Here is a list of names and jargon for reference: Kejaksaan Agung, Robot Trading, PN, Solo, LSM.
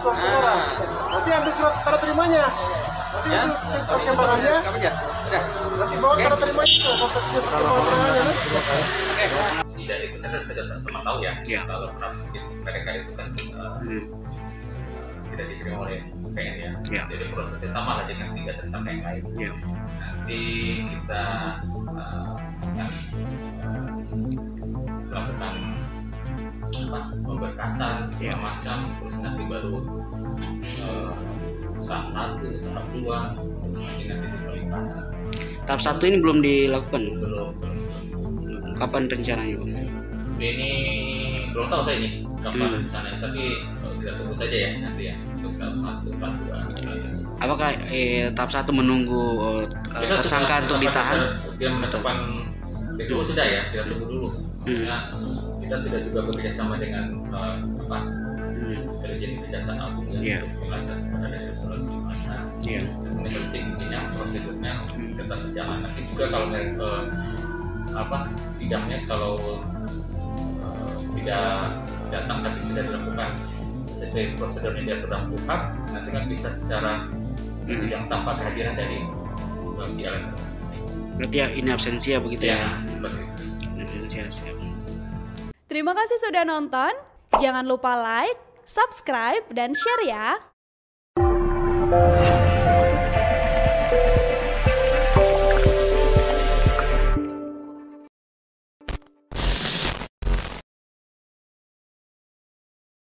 surat suara. Nanti ambil surat tanda terimanya. Nanti ambil surat kembarannya. Nanti bawa tanda terimanya. Tidak itu kan sudah sama tahu ya. Kalau pernah PDK itu kan tidak diterima oleh PN ya. Jadi prosesnya sama lah dengan tiga tersangka yang lain. Nanti kita melakukan pemberkasan segala macam, terus nanti baru tahap 1, tahap 2, terus nanti diperlimpahkan. Tahap 1 ini belum dilakukan? Belum. Kapan rencananya? Ini belum tahu saya ini kapan rencananya, tapi kita tunggu saja ya nanti ya untuk tahap 1, tahap 2. Apakah tahap 1 menunggu tersangka untuk ditahan? Dia menetapkan itu sudah ya, kita tunggu dulu. Karena kita sudah juga bekerja sama dengan intelijen kejaksaan agung ya, untuk melacak kepada Solo di mana. Yang penting intinya prosedurnya tetap berjalan. Nanti juga kalau sidangnya kalau tidak datang tapi sudah dilakukan sesuai prosedurnya dia terlakukan, nanti kan bisa secara sidang tanpa kehadiran dari si LSM. Berarti ya in absentia begitu ya. In absentia. Terima kasih sudah nonton. Jangan lupa like, subscribe, dan share ya.